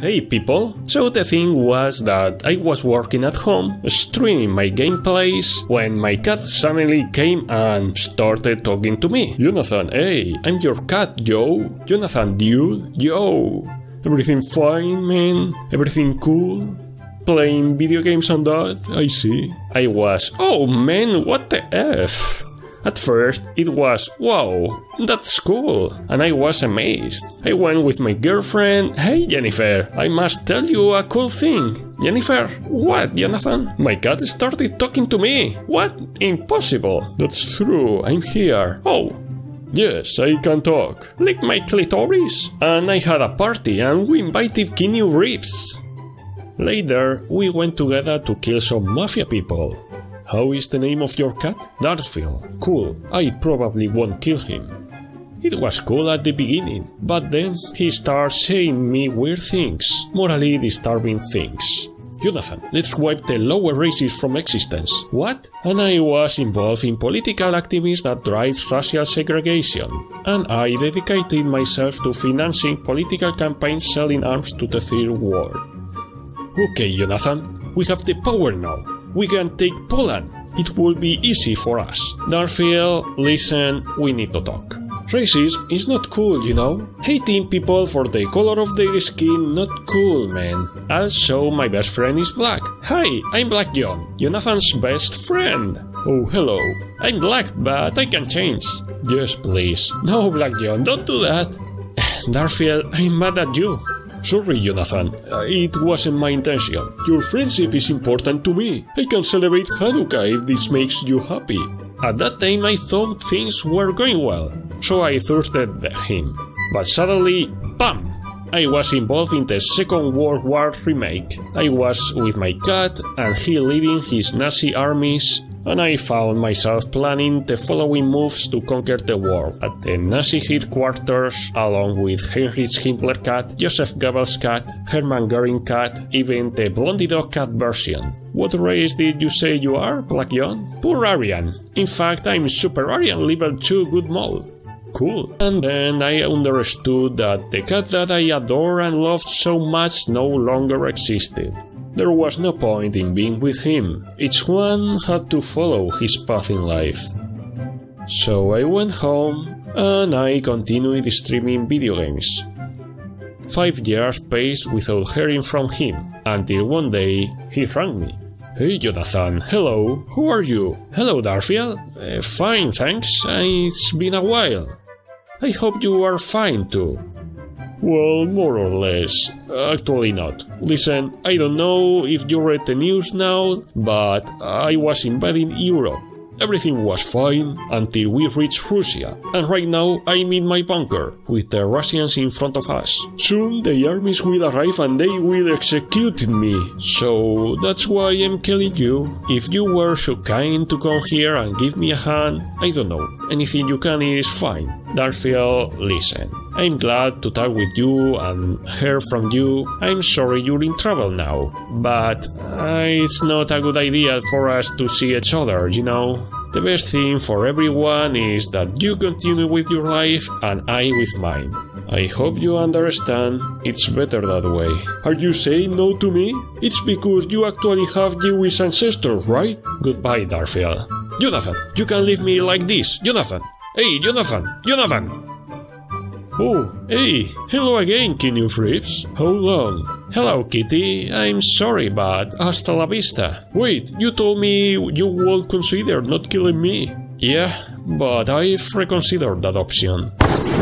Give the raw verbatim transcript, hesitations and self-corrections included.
Hey people! So the thing was that I was working at home, streaming my gameplays, when my cat suddenly came and started talking to me. Jonathan, hey, I'm your cat, yo! Jonathan, dude, yo! Everything fine, man? Everything cool? Playing video games and that? I see. I was, oh man, what the F? At first, it was, wow, that's cool, and I was amazed. I went with my girlfriend, hey Jennifer, I must tell you a cool thing. Jennifer, what, Jonathan? My cat started talking to me. What? Impossible. That's true, I'm here. Oh, yes, I can talk. Lick my clitoris. And I had a party and we invited Keanu Reeves. Later, we went together to kill some mafia people. How is the name of your cat? Darnfield. Cool, I probably won't kill him. It was cool at the beginning, but then he starts saying me weird things, morally disturbing things. Jonathan, let's wipe the lower races from existence. What? And I was involved in political activism that drives racial segregation. And I dedicated myself to financing political campaigns selling arms to the Third World. Okay, Jonathan, we have the power now. We can take Poland. It will be easy for us. Darnfield, listen, we need to talk. Racism is not cool, you know? Hating people for the color of their skin, not cool, man. Also, my best friend is black. Hi, I'm Black John, Jonathan's best friend. Oh, hello. I'm black, but I can change. Yes, please. No, Black John, don't do that. Darnfield, I'm mad at you. Sorry, Jonathan, uh, it wasn't my intention. Your friendship is important to me. I can celebrate Hanukkah if this makes you happy. At that time I thought things were going well, so I thirsted him. But suddenly, bam! I was involved in the Second World War remake. I was with my cat and he leading his Nazi armies, and I found myself planning the following moves to conquer the world at the Nazi headquarters, along with Heinrich Himmler cat, Joseph Goebbels cat, Hermann Göring cat, even the Blondie Dog cat version. What race did you say you are, Black John? Poor Aryan. In fact, I'm Super Aryan level two good mole. Cool. And then I understood that the cat that I adore and loved so much no longer existed. There was no point in being with him. Each one had to follow his path in life. So I went home and I continued streaming video games. Five years passed without hearing from him, until one day he rang me. Hey Jonathan, hello, who are you? Hello Darnfield, uh, fine thanks, it's been a while. I hope you are fine too. Well, more or less. Actually not. Listen, I don't know if you read the news now, but I was invading Europe. Everything was fine until we reached Russia, and right now I'm in my bunker, with the Russians in front of us. Soon the armies will arrive and they will execute me, so that's why I'm killing you. If you were so kind to come here and give me a hand, I don't know, anything you can is fine. Darnfield, listen. I'm glad to talk with you and hear from you. I'm sorry you're in trouble now, but uh, it's not a good idea for us to see each other, you know? The best thing for everyone is that you continue with your life and I with mine. I hope you understand, it's better that way. Are you saying no to me? It's because you actually have Jewish ancestors, right? Goodbye, Darnfield. Jonathan, you can leave me like this, Jonathan! Hey, Jonathan! Jonathan! Oh, hey! Hello again, Kenny Fritz! How long? Hello, Kitty! I'm sorry, but hasta la vista! Wait, you told me you would consider not killing me! Yeah, but I've reconsidered that option.